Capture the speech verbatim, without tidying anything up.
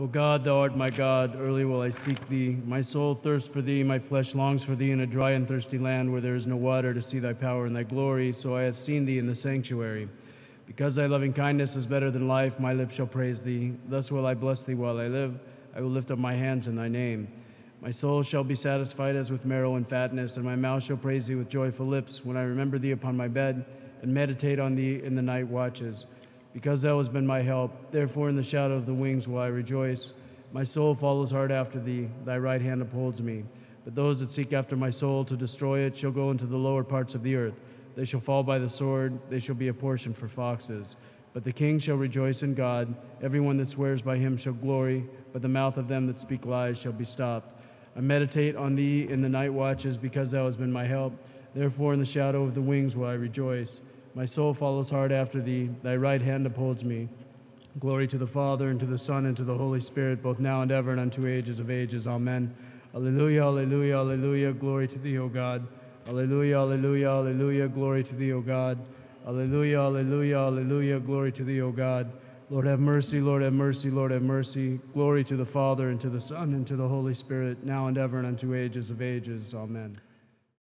O God, thou art my God, early will I seek thee. My soul thirsts for thee, my flesh longs for thee in a dry and thirsty land where there is no water to see thy power and thy glory, so I have seen thee in the sanctuary. Because thy loving kindness is better than life, my lips shall praise thee. Thus will I bless thee while I live. I will lift up my hands in thy name. My soul shall be satisfied as with marrow and fatness, and my mouth shall praise thee with joyful lips when I remember thee upon my bed and meditate on thee in the night watches. Because thou hast been my help, therefore in the shadow of the wings will I rejoice. My soul follows hard after thee, thy right hand upholds me. But those that seek after my soul to destroy it shall go into the lower parts of the earth. They shall fall by the sword, they shall be a portion for foxes. But the king shall rejoice in God, everyone that swears by him shall glory, but the mouth of them that speak lies shall be stopped. I meditate on thee in the night watches, because thou hast been my help, therefore in the shadow of the wings will I rejoice. My soul follows hard after thee, thy right hand upholds me. Glory to the Father, and to the Son, and to the Holy Spirit, both now and ever, and unto ages of ages. Amen. Alleluia, alleluia, alleluia, glory to thee, O God. Alleluia, alleluia, alleluia, glory to thee, O God. Alleluia, alleluia, alleluia, glory to thee, O God. Lord have mercy, Lord have mercy, Lord have mercy. Glory to the Father, and to the Son, and to the Holy Spirit, now and ever, and unto ages of ages. Amen.